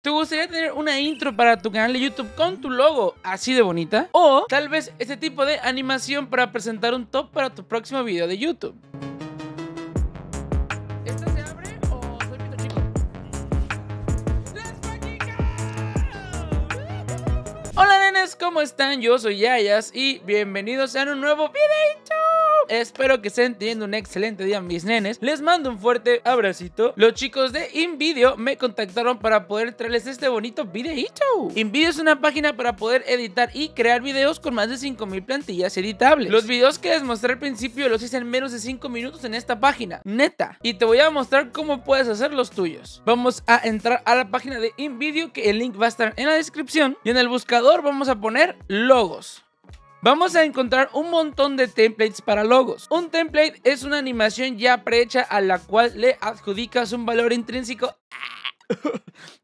¿Te gustaría tener una intro para tu canal de YouTube con tu logo así de bonita? O tal vez este tipo de animación para presentar un top para tu próximo video de YouTube. ¿Esta se abre o soy pito chico? ¡Let's go! Hola nenes, ¿cómo están? Yo soy Yayas y bienvenidos a un nuevo videito. Espero que estén teniendo un excelente día, mis nenes. Les mando un fuerte abracito. Los chicos de InVideo me contactaron para poder traerles este bonito videito. InVideo es una página para poder editar y crear videos con más de 5000 plantillas editables. Los videos que les mostré al principio los hice en menos de 5 minutos en esta página, neta. Y te voy a mostrar cómo puedes hacer los tuyos. Vamos a entrar a la página de InVideo, que el link va a estar en la descripción. Y en el buscador vamos a poner logos. Vamos a encontrar un montón de templates para logos. Un template es una animación ya prehecha a la cual le adjudicas un valor intrínseco.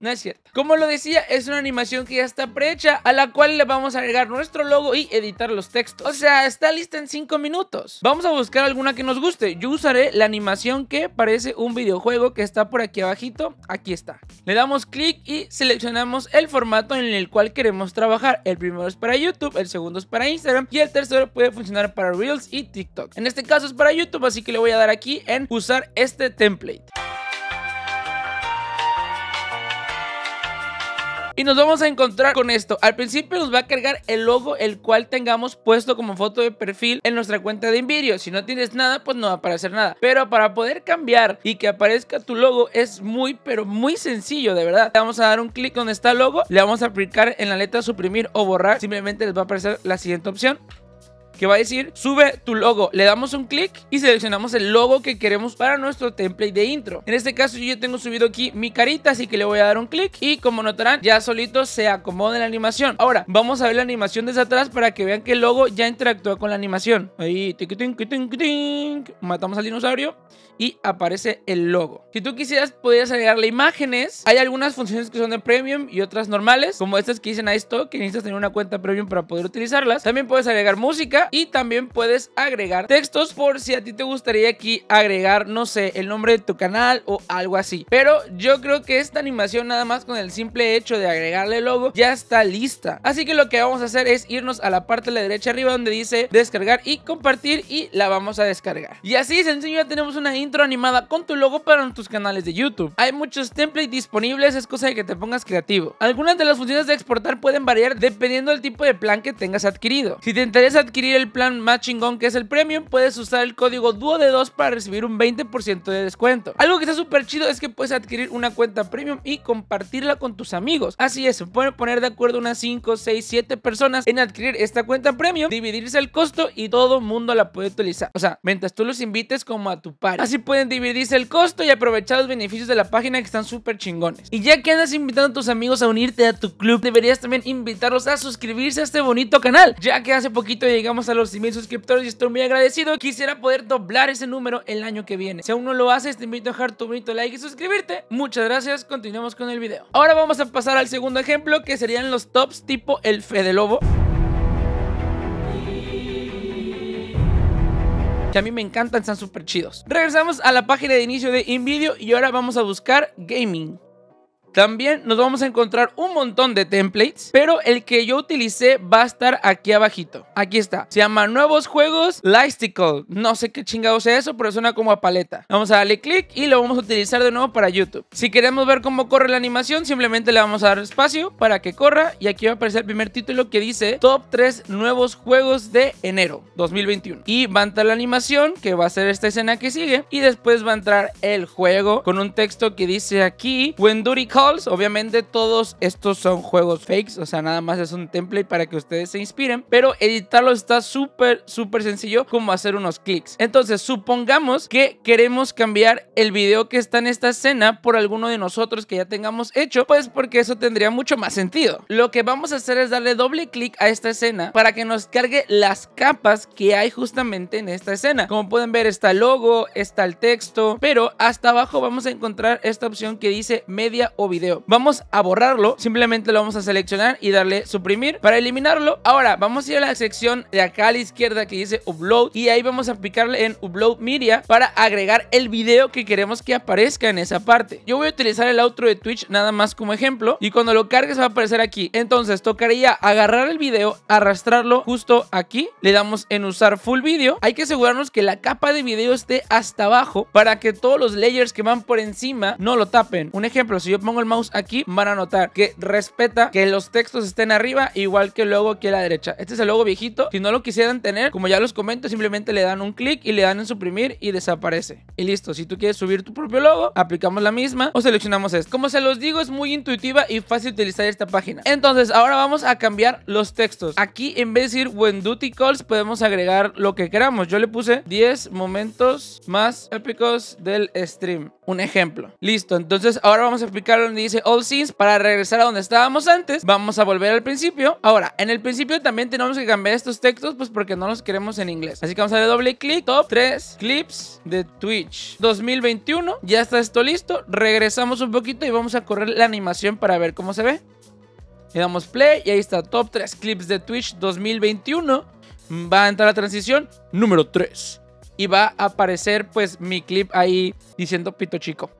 No es cierto. Como lo decía, es una animación que ya está prehecha, a la cual le vamos a agregar nuestro logo y editar los textos. O sea, está lista en 5 minutos. Vamos a buscar alguna que nos guste. Yo usaré la animación que parece un videojuego, que está por aquí abajito. Aquí está. Le damos clic y seleccionamos el formato en el cual queremos trabajar. El primero es para YouTube, el segundo es para Instagram y el tercero puede funcionar para Reels y TikTok. En este caso es para YouTube, así que le voy a dar aquí en usar este template. Y nos vamos a encontrar con esto. Al principio nos va a cargar el logo, el cual tengamos puesto como foto de perfil en nuestra cuenta de InVideo. Si no tienes nada, pues no va a aparecer nada. Pero para poder cambiar y que aparezca tu logo es muy, pero muy sencillo, de verdad. Le vamos a dar un clic donde está el logo. Le vamos a aplicar en la letra suprimir o borrar. Simplemente les va a aparecer la siguiente opción, que va a decir sube tu logo. Le damos un clic y seleccionamos el logo que queremos para nuestro template de intro. En este caso yo tengo subido aquí mi carita, así que le voy a dar un clic y como notarán ya solito se acomoda la animación. Ahora vamos a ver la animación desde atrás para que vean que el logo ya interactúa con la animación. Ahí matamos al dinosaurio y aparece el logo. Si tú quisieras, podrías agregarle imágenes. Hay algunas funciones que son de premium y otras normales, como estas que dicen a esto, que necesitas tener una cuenta premium para poder utilizarlas. También puedes agregar música y también puedes agregar textos por si a ti te gustaría aquí agregar, no sé, el nombre de tu canal o algo así. Pero yo creo que esta animación, nada más con el simple hecho de agregarle el logo, ya está lista. Así que lo que vamos a hacer es irnos a la parte de la derecha arriba donde dice descargar y compartir, y la vamos a descargar. Y así sencillo, ya tenemos una intro animada con tu logo para tus canales de YouTube. Hay muchos templates disponibles, es cosa de que te pongas creativo. Algunas de las funciones de exportar pueden variar dependiendo del tipo de plan que tengas adquirido. Si te interesa adquirir el plan más chingón, que es el premium, puedes usar el código DUODE2 para recibir un 20% de descuento. Algo que está súper chido es que puedes adquirir una cuenta premium y compartirla con tus amigos. Así es, se pueden poner de acuerdo unas 5, 6, 7 personas en adquirir esta cuenta premium, dividirse el costo y todo mundo la puede utilizar. O sea, mientras tú los invites como a tu par. Así pueden dividirse el costo y aprovechar los beneficios de la página, que están súper chingones. Y ya que andas invitando a tus amigos a unirte a tu club, deberías también invitarlos a suscribirse a este bonito canal, ya que hace poquito llegamos a los 100,000 suscriptores y estoy muy agradecido. Quisiera poder doblar ese número el año que viene. Si aún no lo haces, te invito a dejar tu bonito like y suscribirte. Muchas gracias, continuamos con el video. Ahora vamos a pasar al segundo ejemplo, que serían los tops tipo el Fede Lobo, que a mí me encantan, están súper chidos. Regresamos a la página de inicio de InVideo y ahora vamos a buscar gaming. También nos vamos a encontrar un montón de templates, pero el que yo utilicé va a estar aquí abajito. Aquí está. Se llama Nuevos Juegos Listicle. No sé qué chingados es eso, pero suena como a paleta. Vamos a darle clic y lo vamos a utilizar de nuevo para YouTube. Si queremos ver cómo corre la animación, simplemente le vamos a dar espacio para que corra. Y aquí va a aparecer el primer título que dice Top 3 Nuevos Juegos de enero 2021. Y va a entrar la animación, que va a ser esta escena que sigue. Y después va a entrar el juego con un texto que dice aquí When Duty Call. Obviamente todos estos son juegos fakes, o sea, nada más es un template para que ustedes se inspiren, pero editarlo está súper sencillo, como hacer unos clics. Entonces supongamos que queremos cambiar el video que está en esta escena por alguno de nosotros que ya tengamos hecho, pues porque eso tendría mucho más sentido. Lo que vamos a hacer es darle doble clic a esta escena para que nos cargue las capas que hay justamente en esta escena. Como pueden ver, está el logo, está el texto, pero hasta abajo vamos a encontrar esta opción que dice media o video. video. Vamos a borrarlo, simplemente lo vamos a seleccionar y darle suprimir para eliminarlo. Ahora vamos a ir a la sección de acá a la izquierda que dice upload y ahí vamos a picarle en upload media para agregar el video que queremos que aparezca en esa parte. Yo voy a utilizar el outro de Twitch nada más como ejemplo y cuando lo cargues va a aparecer aquí. Entonces tocaría agarrar el video, arrastrarlo justo aquí, le damos en usar full video. Hay que asegurarnos que la capa de video esté hasta abajo para que todos los layers que van por encima no lo tapen. Un ejemplo, si yo pongo el mouse aquí van a notar que respeta que los textos estén arriba, igual que el logo aquí a la derecha. Este es el logo viejito, si no lo quisieran tener, como ya los comento, simplemente le dan un clic y le dan en suprimir y desaparece. Y listo, si tú quieres subir tu propio logo, aplicamos la misma o seleccionamos esto. Como se los digo, es muy intuitiva y fácil utilizar esta página. Entonces ahora vamos a cambiar los textos. Aquí en vez de decir When Duty Calls podemos agregar lo que queramos. Yo le puse 10 momentos más épicos del stream, un ejemplo. Listo, entonces ahora vamos a aplicar donde dice All Scenes para regresar a donde estábamos antes. Vamos a volver al principio. Ahora, en el principio también tenemos que cambiar estos textos, pues porque no los queremos en inglés. Así que vamos a darle doble clic, top 3 clips de Twitch 2021. Ya está esto listo. Regresamos un poquito y vamos a correr la animación para ver cómo se ve. Le damos play y ahí está, top 3 clips de Twitch 2021. Va a entrar la transición número 3. Y va a aparecer pues mi clip ahí diciendo pito chico.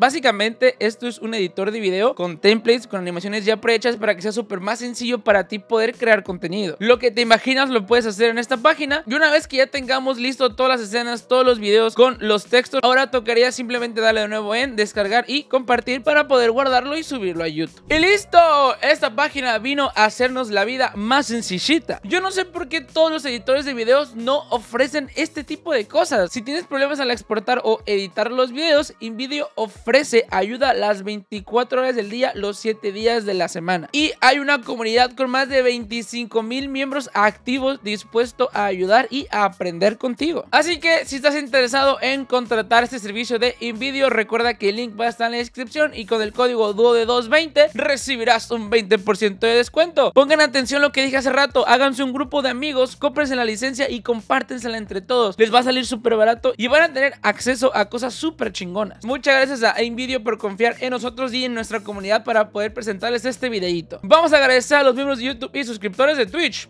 Básicamente esto es un editor de video con templates, con animaciones ya prehechas para que sea súper más sencillo para ti poder crear contenido. Lo que te imaginas lo puedes hacer en esta página. Y una vez que ya tengamos listo todas las escenas, todos los videos con los textos, ahora tocaría simplemente darle de nuevo en descargar y compartir para poder guardarlo y subirlo a YouTube. ¡Y listo! Esta página vino a hacernos la vida más sencillita. Yo no sé por qué todos los editores de videos no ofrecen este tipo de cosas. Si tienes problemas al exportar o editar los videos, InVideo ofrece ayuda las 24 horas del día, los 7 días de la semana. Y hay una comunidad con más de 25,000 miembros activos dispuestos a ayudar y a aprender contigo. Así que si estás interesado en contratar este servicio de InVideo, recuerda que el link va a estar en la descripción y con el código DUODE220 recibirás un 20% de descuento. Pongan atención a lo que dije hace rato, háganse un grupo de amigos, cómprense la licencia y compártensela entre todos. Les va a salir súper barato y van a tener acceso a cosas súper chingonas. Muchas gracias a InVideo por confiar en nosotros y en nuestra comunidad para poder presentarles este videito. Vamos a agradecer a los miembros de YouTube y suscriptores de Twitch.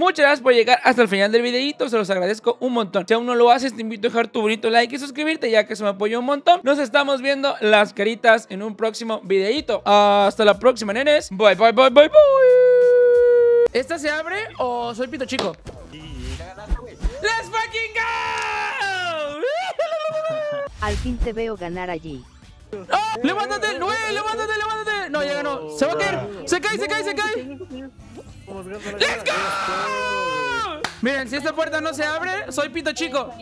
Muchas gracias por llegar hasta el final del videito, se los agradezco un montón. Si aún no lo haces, te invito a dejar tu bonito like y suscribirte, ya que eso me apoya un montón. Nos estamos viendo las caritas en un próximo videito. Hasta la próxima, nenes. Bye, bye, bye, bye, bye. ¿Esta se abre o soy pito chico? ¡Let's fucking go! Al fin te veo ganar allí. ¡Oh! ¡Levántate! ¡No! ¡Levántate! ¡Levántate! No, ya ganó. ¡Se va a caer! ¡Se cae! ¡Se cae! ¡Se cae! ¡Let's go! Miren, si esta puerta no se abre, soy pito chico.